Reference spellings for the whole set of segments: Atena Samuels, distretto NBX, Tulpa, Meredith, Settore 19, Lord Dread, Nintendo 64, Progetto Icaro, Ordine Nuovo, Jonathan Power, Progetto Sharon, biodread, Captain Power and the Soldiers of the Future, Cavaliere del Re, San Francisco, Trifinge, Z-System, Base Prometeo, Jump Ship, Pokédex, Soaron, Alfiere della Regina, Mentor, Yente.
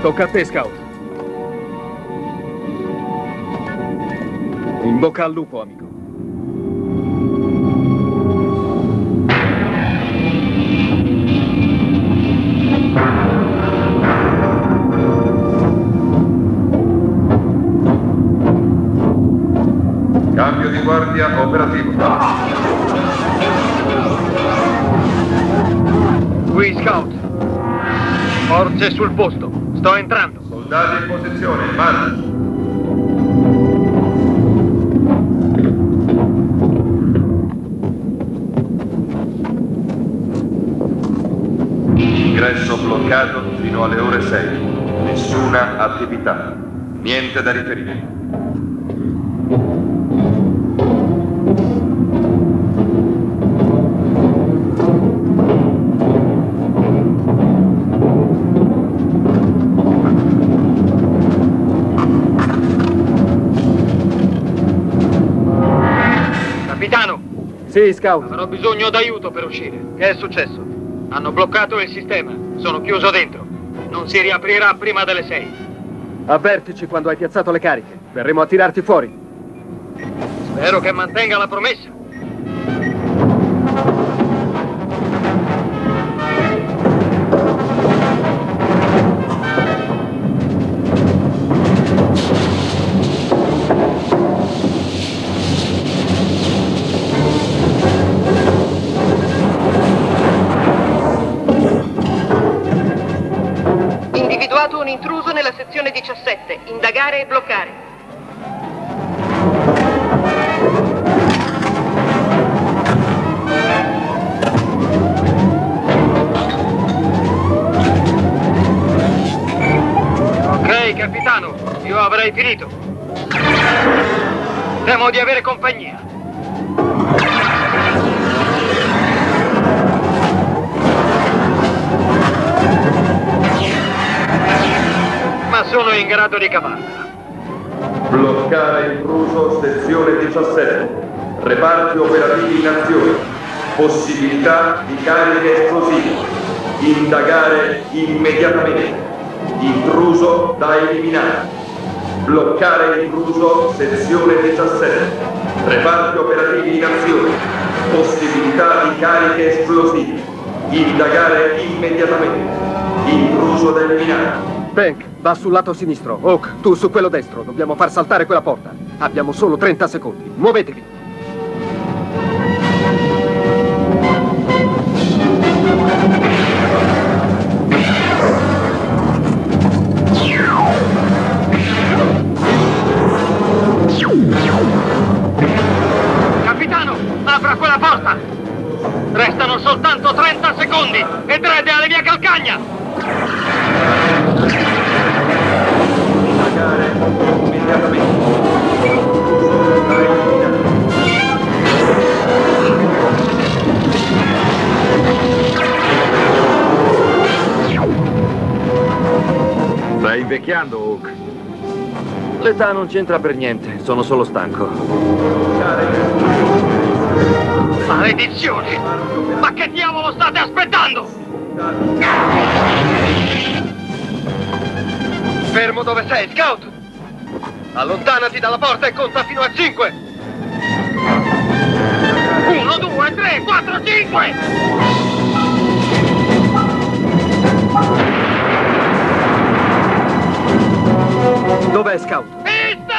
Tocca a te, Scout. In bocca al lupo, amico. Cambio di guardia operativo. Qui, Scout. Forze sul posto. Sto entrando. Soldati in posizione, marcia. Ingresso bloccato fino alle ore 6. Nessuna attività. Niente da riferire. Sì, Scout. Avrò bisogno d'aiuto per uscire. Che è successo? Hanno bloccato il sistema. Sono chiuso dentro. Non si riaprirà prima delle 6. Avvertici quando hai piazzato le cariche. Verremo a tirarti fuori. Spero che mantenga la promessa. Un intruso nella sezione 17. Indagare e bloccare. Ok, capitano, io avrei finito. Temo di avere compagnia. Sono in grado di cavarla. Bloccare intruso sezione 17. Reparti operativi in azione. Possibilità di cariche esplosive. Indagare immediatamente. Intruso da eliminare. Bloccare intruso sezione 17. Reparti operativi in azione. Possibilità di cariche esplosive. Indagare immediatamente. Intruso da eliminare. Bank, va sul lato sinistro. Oak, tu su quello destro. Dobbiamo far saltare quella porta. Abbiamo solo 30 secondi. Muovetevi. Capitano, apra quella porta. Restano soltanto 30 secondi e Dread è alla mia calcagna. Stai invecchiando, Oak. L'età non c'entra per niente, sono solo stanco. Maledizione! Ma che diavolo state aspettando? Fermo dove sei, Scout! Allontanati dalla porta e conta fino a 5! 1, 2, 3, 4, 5! Dov'è Scout? Vista!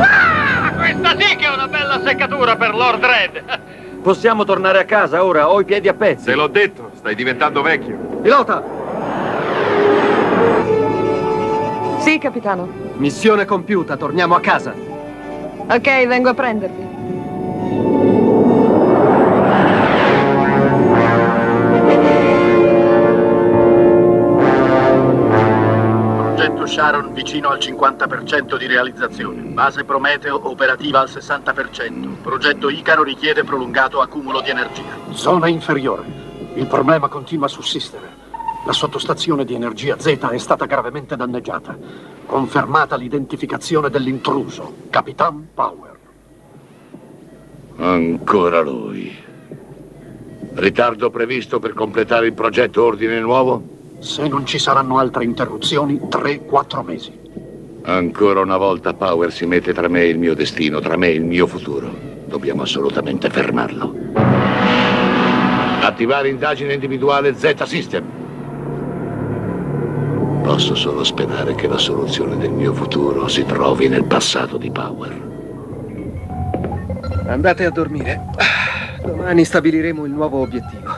Ah, questa sì che è una bella seccatura per Lord Dread! Possiamo tornare a casa ora, ho i piedi a pezzi. Te l'ho detto, stai diventando vecchio. Pilota! Sì, capitano. Missione compiuta, torniamo a casa. Ok, vengo a prendervi. Progetto Sharon vicino al 50% di realizzazione. Base Prometeo operativa al 60%. Progetto Icaro richiede prolungato accumulo di energia. Zona inferiore. Il problema continua a sussistere. La sottostazione di energia Z è stata gravemente danneggiata. Confermata l'identificazione dell'intruso, Captain Power. Ancora lui. Ritardo previsto per completare il progetto Ordine Nuovo? Se non ci saranno altre interruzioni, 3-4 mesi. Ancora una volta Power si mette tra me e il mio destino, tra me e il mio futuro. Dobbiamo assolutamente fermarlo. Attivare indagine individuale Z-System. Posso solo sperare che la soluzione del mio futuro si trovi nel passato di Power. Andate a dormire. Domani stabiliremo il nuovo obiettivo.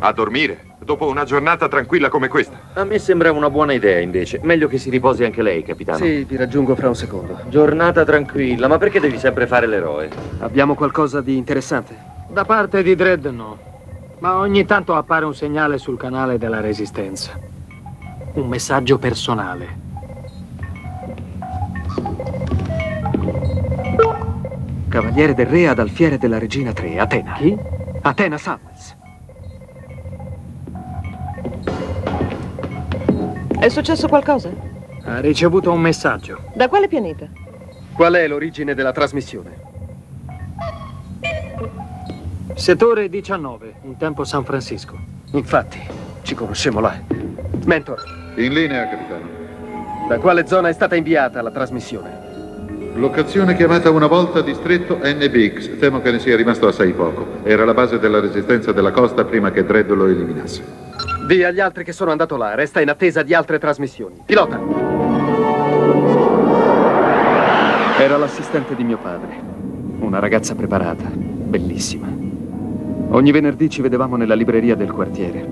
A dormire? Dopo una giornata tranquilla come questa? A me sembra una buona idea, invece. Meglio che si riposi anche lei, capitano. Sì, vi raggiungo fra un secondo. Giornata tranquilla, ma perché devi sempre fare l'eroe? Abbiamo qualcosa di interessante? Da parte di Dread no. Ma ogni tanto appare un segnale sul canale della Resistenza. Un messaggio personale. Cavaliere del Re ad Alfiere della Regina 3, Atena. Chi? Atena Samuels. È successo qualcosa? Ha ricevuto un messaggio. Da quale pianeta? Qual è l'origine della trasmissione? Settore 19, un tempo San Francisco. Infatti, ci conosciamo là. Mentor. In linea, capitano. Da quale zona è stata inviata la trasmissione? Locazione chiamata una volta distretto NBX. Temo che ne sia rimasto assai poco. Era la base della resistenza della costa prima che Dread lo eliminasse. Dì agli altri che sono andato là. Resta in attesa di altre trasmissioni. Pilota! Era l'assistente di mio padre. Una ragazza preparata. Bellissima. Ogni venerdì ci vedevamo nella libreria del quartiere.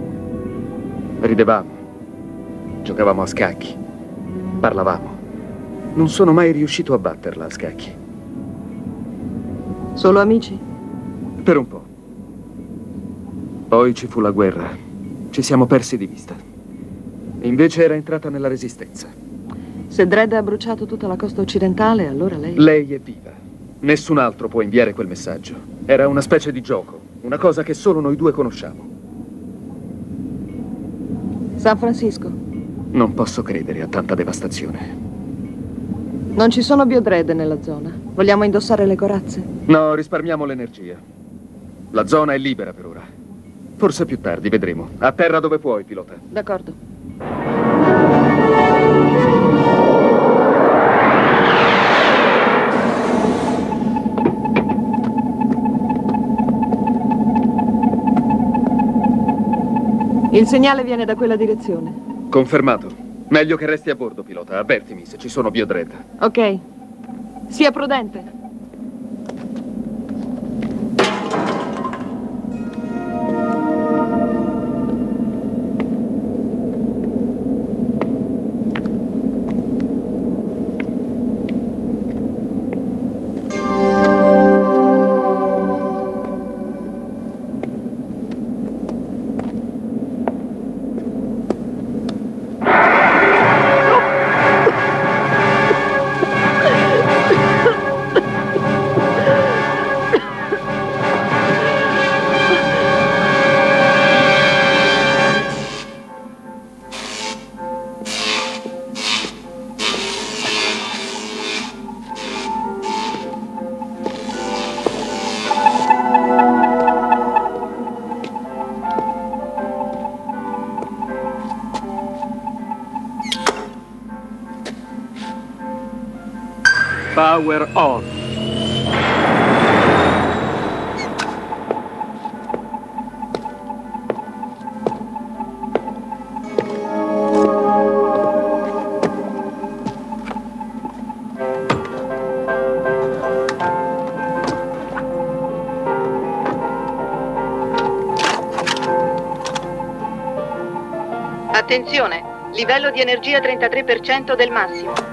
Ridevamo. Giocavamo a scacchi, parlavamo. Non sono mai riuscito a batterla a scacchi. Solo amici? Per un po'. Poi ci fu la guerra, ci siamo persi di vista. Invece era entrata nella Resistenza. Se Dread ha bruciato tutta la costa occidentale, allora lei... Lei è viva. Nessun altro può inviare quel messaggio. Era una specie di gioco, una cosa che solo noi due conosciamo. San Francisco. Non posso credere a tanta devastazione. Non ci sono biodread nella zona. Vogliamo indossare le corazze? No, risparmiamo l'energia. La zona è libera per ora. Forse più tardi, vedremo. A terra dove puoi, pilota. D'accordo. Il segnale viene da quella direzione. Confermato. Meglio che resti a bordo, pilota. Avvertimi se ci sono biodread. Ok. Sia prudente. Power on. Attenzione, livello di energia 33% del massimo.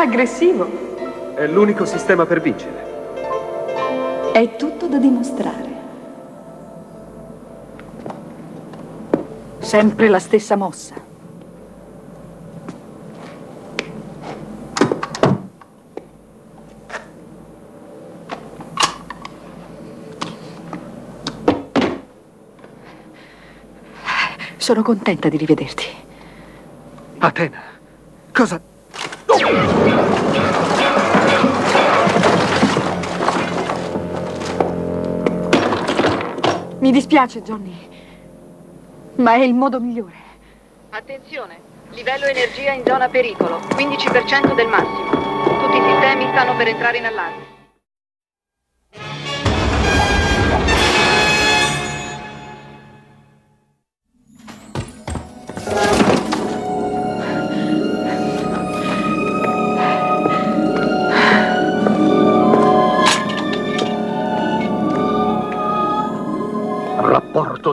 Aggressivo. È l'unico sistema per vincere. È tutto da dimostrare. Sempre la stessa mossa. Sono contenta di rivederti. Atena, cosa... Mi dispiace, Johnny. Ma è il modo migliore. Attenzione, livello energia in zona pericolo, 15% del massimo. Tutti i sistemi stanno per entrare in allarme.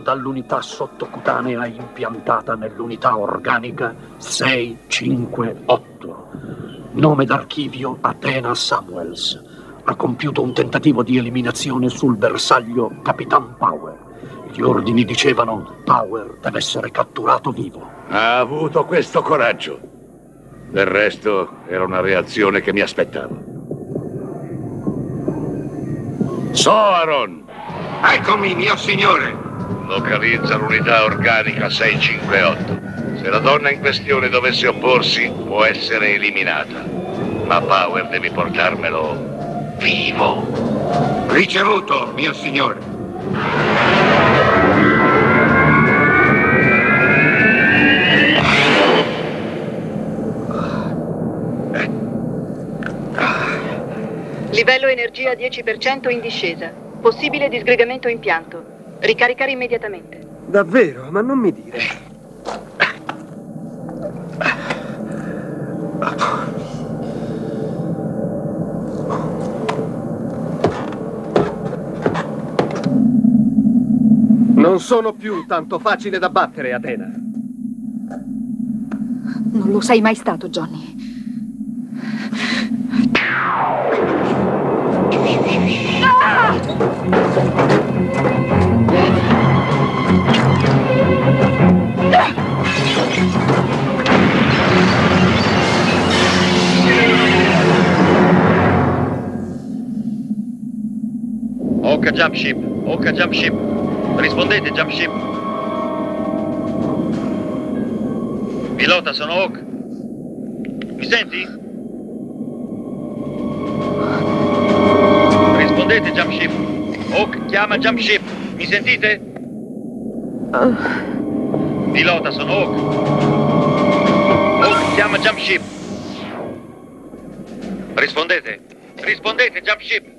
Dall'unità sottocutanea impiantata nell'unità organica 658. Nome d'archivio Atena Samuels. Ha compiuto un tentativo di eliminazione sul bersaglio Captain Power. Gli ordini dicevano: Power deve essere catturato vivo. Ha avuto questo coraggio. Del resto era una reazione che mi aspettavo. Soaron! Eccomi, mio signore! Localizza l'unità organica 658. Se la donna in questione dovesse opporsi, può essere eliminata. Ma Power deve portarmelo vivo. Ricevuto, mio signore. Livello energia 10% in discesa. Possibile disgregamento impianto. Ricaricare immediatamente. Davvero? Ma non mi dire. Non sono più tanto facile da battere, Atena. Non lo sei mai stato, Johnny. Jump Ship, Oka Jump Ship, rispondete Jump Ship. Pilota, sono Oka. Mi senti? Rispondete Jump Ship. Oka chiama Jump Ship. Mi sentite? Pilota, sono Oka. Oka chiama Jump Ship. Rispondete. Rispondete Jump Ship.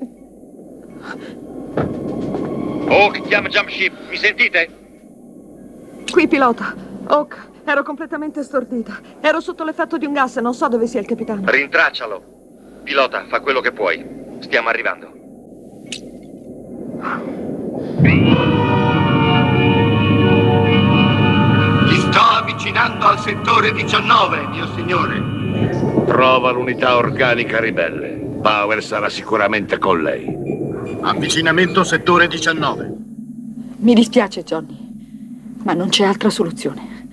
Oak chiama Jump Ship, mi sentite? Qui pilota, Oak, ero completamente stordita. Ero sotto l'effetto di un gas e non so dove sia il capitano. Rintraccialo. Pilota, fa quello che puoi. Stiamo arrivando. Mi sto avvicinando al settore 19, mio signore. Trova l'unità organica ribelle. Power sarà sicuramente con lei. Avvicinamento settore 19. Mi dispiace, Johnny, ma non c'è altra soluzione.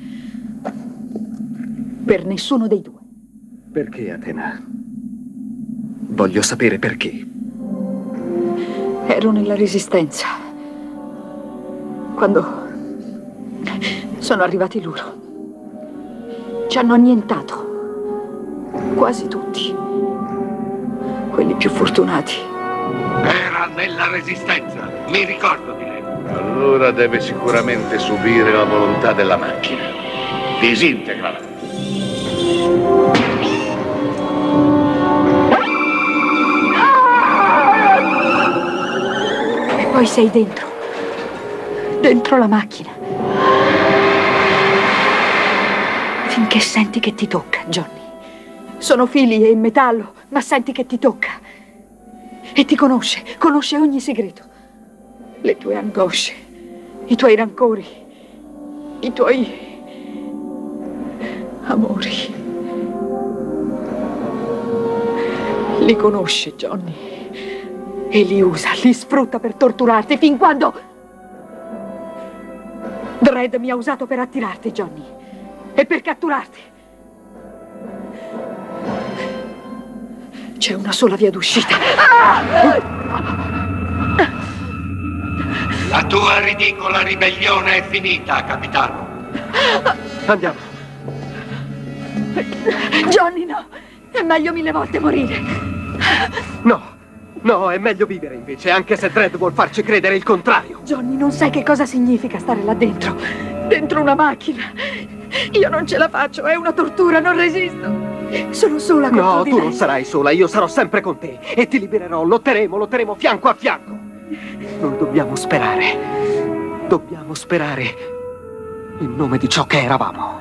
Per nessuno dei due. Perché, Atena? Voglio sapere perché. Ero nella Resistenza. Quando sono arrivati loro. Ci hanno annientato. Quasi tutti. Quelli più fortunati. Era nella Resistenza, mi ricordo di lei. Allora deve sicuramente subire la volontà della macchina. Disintegrala. E poi sei dentro. Dentro la macchina. Finché senti che ti tocca, Johnny. Sono fili e metallo, ma senti che ti tocca. E ti conosce, conosce ogni segreto. Le tue angosce, i tuoi rancori, i tuoi amori. Li conosce, Johnny. E li usa, li sfrutta per torturarti fin quando... Dread mi ha usato per attirarti, Johnny. E per catturarti. C'è una sola via d'uscita. La tua ridicola ribellione è finita, capitano. Andiamo. Johnny, no. È meglio 1000 volte morire. No. No, è meglio vivere invece, anche se Dread vuol farci credere il contrario. Johnny, non sai che cosa significa stare là dentro. Dentro una macchina. Io non ce la faccio, è una tortura, non resisto. Sono sola con te. No, tu non sarai sola, io sarò sempre con te. E ti libererò, lotteremo fianco a fianco. Non dobbiamo sperare. Dobbiamo sperare in nome di ciò che eravamo.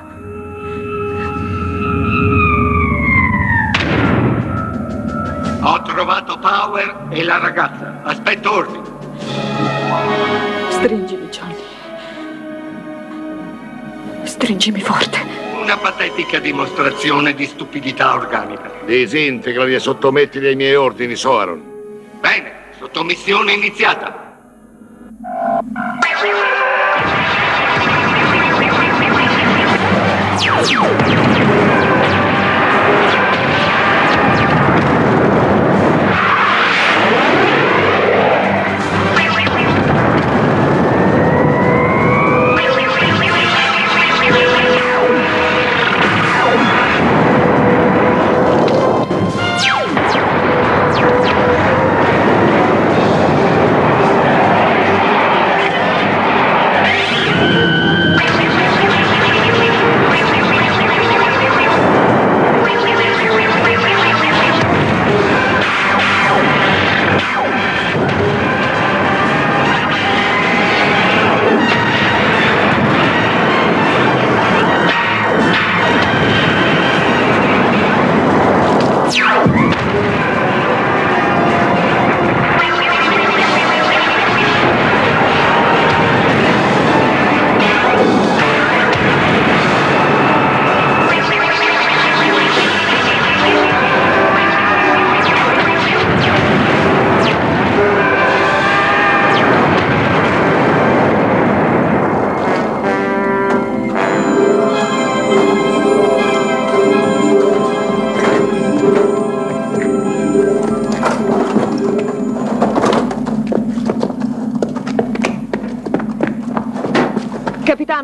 Ho trovato Power e la ragazza. Aspetto ordini. Stringimi, Johnny. Stringimi forte. Una patetica dimostrazione di stupidità organica. Disintegrali e sottomettili ai miei ordini, Soaron. Bene, sottomissione iniziata.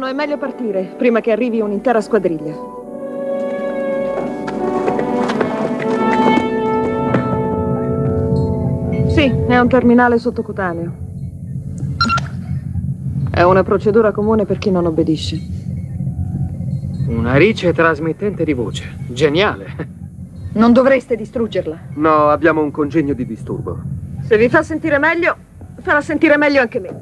È meglio partire, prima che arrivi un'intera squadriglia. Sì, è un terminale sottocutaneo. È una procedura comune per chi non obbedisce. Una rice trasmittente di voce. Geniale! Non dovreste distruggerla. No, abbiamo un congegno di disturbo. Se vi fa sentire meglio, farà sentire meglio anche me.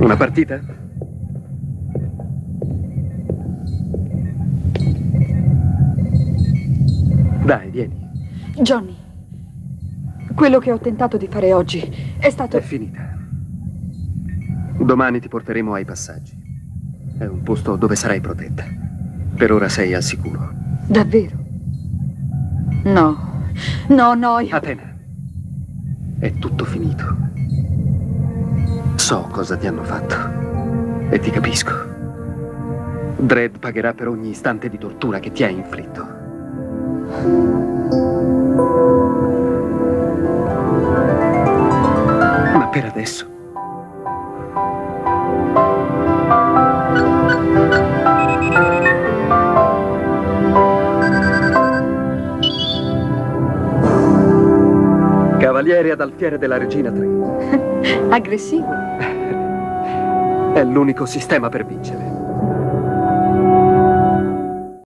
Una partita? Dai, vieni. Johnny, quello che ho tentato di fare oggi è stato... È finita. Domani ti porteremo ai passaggi. È un posto dove sarai protetta. Per ora sei al sicuro. Davvero? No. No, io... Atena, è tutto finito. So cosa ti hanno fatto e ti capisco. Dread pagherà per ogni istante di tortura che ti ha inflitto. Ma per adesso Cavaliere ad Alfiere della Regina 3. Aggressivo. È l'unico sistema per vincere.